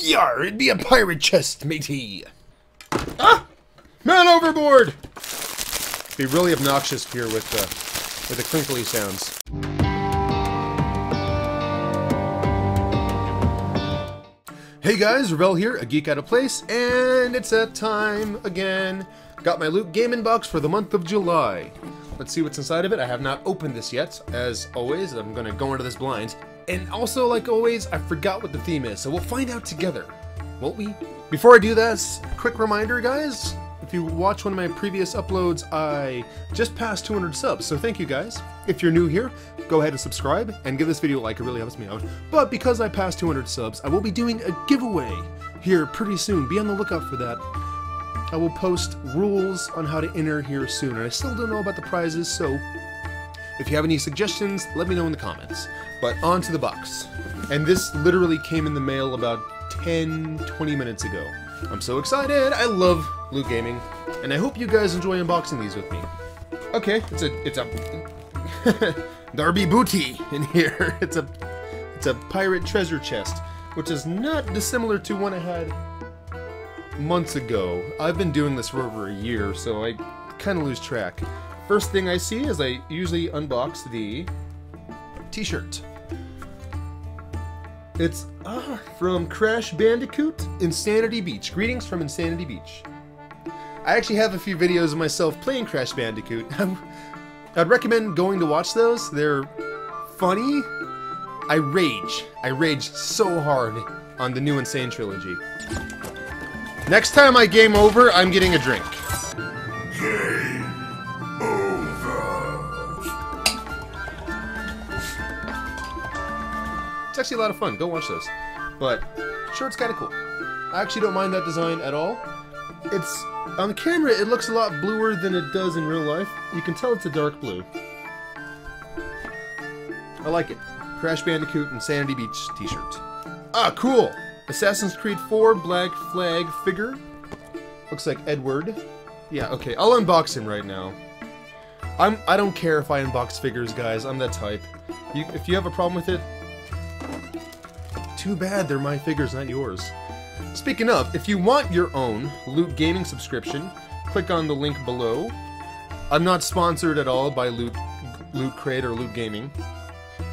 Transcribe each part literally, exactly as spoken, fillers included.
Yar, it'd be a pirate chest, matey. Ah! Man overboard! Be really obnoxious here with the, with the crinkly sounds. Hey guys, Ravel here, a geek out of place, and it's that time again. Got my Loot Gaming box for the month of July. Let's see what's inside of it. I have not opened this yet. As always, I'm gonna go into this blind. And also, like always, I forgot what the theme is, so we'll find out together, won't we? Before I do this, quick reminder, guys. If you watch one of my previous uploads, I just passed two hundred subs, so thank you guys. If you're new here, go ahead and subscribe and give this video a like, it really helps me out. But because I passed two hundred subs, I will be doing a giveaway here pretty soon. Be on the lookout for that. I will post rules on how to enter here soon, and I still don't know about the prizes, so if you have any suggestions, let me know in the comments. But on to the box. And this literally came in the mail about ten, twenty minutes ago. I'm so excited! I love Loot Gaming, and I hope you guys enjoy unboxing these with me. Okay, it's a, it's a, Darby booty in here. It's a, it's a pirate treasure chest, which is not dissimilar to one I had months ago. I've been doing this for over a year, so I kind of lose track. First thing I see is I usually unbox the t-shirt. It's ah, from Crash Bandicoot, Insanity Beach. Greetings from Insanity Beach. I actually have a few videos of myself playing Crash Bandicoot. I'd recommend going to watch those. They're funny. I rage. I rage so hard on the new Insane Trilogy. Next time I game over, I'm getting a drink. It's actually a lot of fun. Go watch those. But shirt's kind of cool. I actually don't mind that design at all. It's on camera, it looks a lot bluer than it does in real life. You can tell it's a dark blue. I like it. Crash Bandicoot Insanity Beach t-shirt. Ah, cool! Assassin's Creed four Black Flag figure. Looks like Edward. Yeah, okay. I'll unbox him right now. I'm, I don't care if I unbox figures, guys. I'm that type. You, if you have a problem with it, too bad they're my figures, not yours. Speaking of, if you want your own Loot Gaming subscription, click on the link below. I'm not sponsored at all by Loot, Loot Crate or Loot Gaming.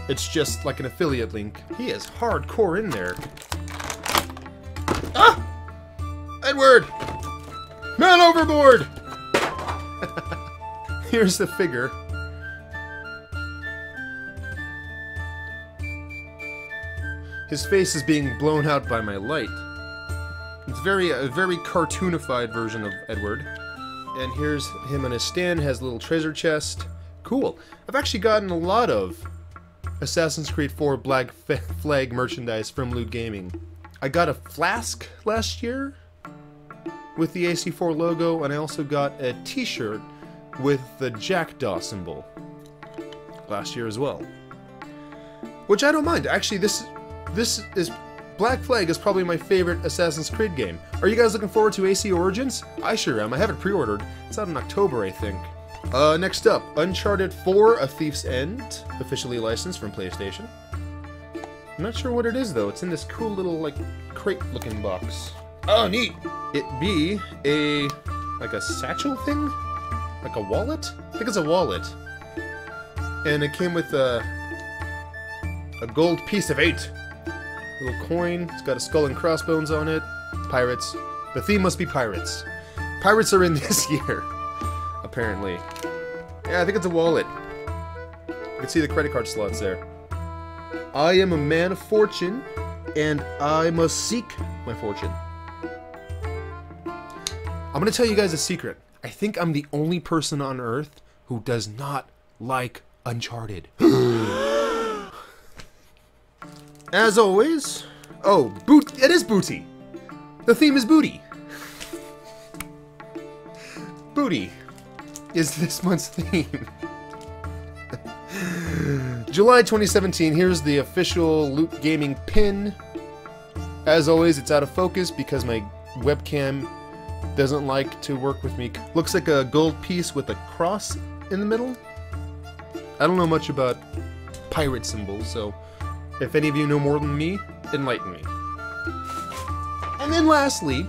It's just like an affiliate link. He is hardcore in there. Ah! Edward! Man overboard! Here's the figure. His face is being blown out by my light. It's very a very cartoonified version of Edward. And here's him on his stand, has a little treasure chest. Cool. I've actually gotten a lot of Assassin's Creed four Black Flag merchandise from Loot Gaming. I got a flask last year with the A C four logo, and I also got a t-shirt with the Jackdaw symbol last year as well. Which I don't mind. Actually, this... This is... Black Flag is probably my favorite Assassin's Creed game. Are you guys looking forward to A C Origins? I sure am. I have it pre-ordered. It's out in October, I think. Uh, next up, Uncharted four A Thief's End. Officially licensed from PlayStation. I'm not sure what it is, though. It's in this cool little, like, crate-looking box. Oh, neat! It be a... like a satchel thing? Like a wallet? I think it's a wallet. And it came with a... a gold piece of eight. Little coin. It's got a skull and crossbones on it. Pirates. The theme must be pirates. Pirates are in this year, apparently. Yeah, I think it's a wallet. You can see the credit card slots there. I am a man of fortune, and I must seek my fortune. I'm gonna tell you guys a secret. I think I'm the only person on Earth who does not like Uncharted. As always, oh, boot, it is booty. The theme is booty. Booty is this month's theme. July twenty seventeen, here's the official Loot Gaming pin. As always, it's out of focus because my webcam doesn't like to work with me. Looks like a gold piece with a cross in the middle. I don't know much about pirate symbols, so... if any of you know more than me, enlighten me. And then lastly,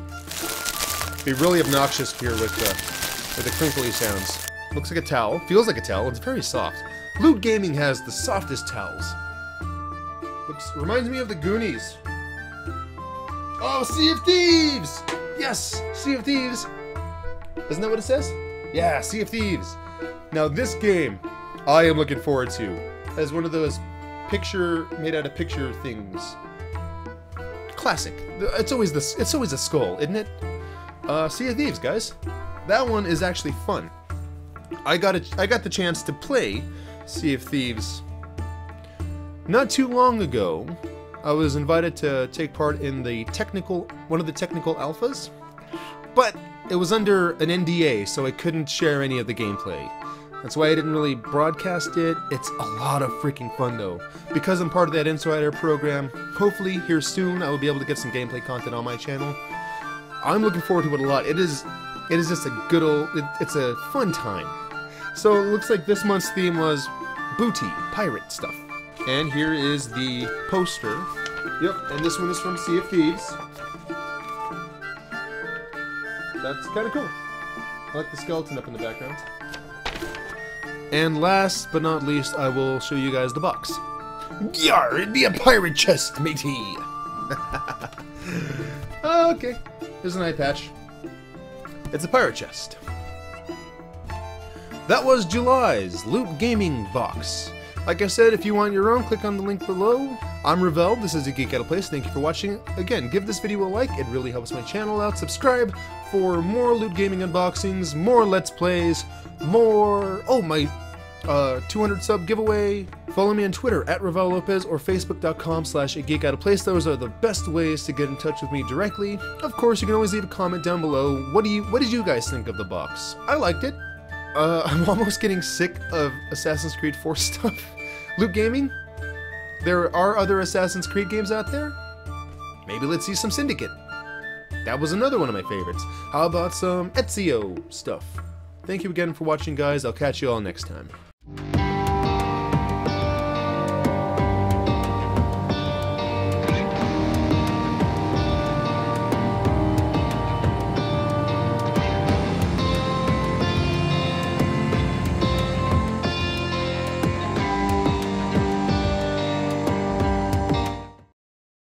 be really obnoxious here with the, with the crinkly sounds. Looks like a towel, feels like a towel, it's very soft. Loot Gaming has the softest towels. Looks, reminds me of the Goonies. Oh, Sea of Thieves! Yes, Sea of Thieves! Isn't that what it says? Yeah, Sea of Thieves. Now this game, I am looking forward to, as one of those picture, made out of picture things. Classic. It's always this. It's always a skull, isn't it? Uh, Sea of Thieves, guys. That one is actually fun. I got a, I got the chance to play Sea of Thieves not too long ago. I was invited to take part in the technical, one of the technical alphas, but it was under an N D A, so I couldn't share any of the gameplay. That's why I didn't really broadcast it. It's a lot of freaking fun though. Because I'm part of that Insider program, hopefully here soon I will be able to get some gameplay content on my channel. I'm looking forward to it a lot. It is, it is just a good old, it, it's a fun time. So it looks like this month's theme was booty, pirate stuff. And here is the poster. Yep, and this one is from Sea of Thieves. That's kind of cool. I like the skeleton up in the background. And last but not least, I will show you guys the box. Yar, it'd be a pirate chest, matey! Okay, there's an eye patch. It's a pirate chest. That was July's Loot Gaming box. Like I said, if you want your own, click on the link below. I'm Ravel, this is A Geek Out of Place, thank you for watching. Again, give this video a like, it really helps my channel out. Subscribe for more Loot Gaming unboxings, more Let's Plays, more... Oh, my uh, two hundred sub giveaway. Follow me on Twitter, at Ravel Lopez, or facebook.com slash A Geek Out of Place. Those are the best ways to get in touch with me directly. Of course, you can always leave a comment down below. What do you? What did you guys think of the box? I liked it. Uh, I'm almost getting sick of Assassin's Creed four stuff. Loot Gaming? There are other Assassin's Creed games out there? Maybe let's see some Syndicate. That was another one of my favorites. How about some Ezio stuff? Thank you again for watching, guys. I'll catch you all next time.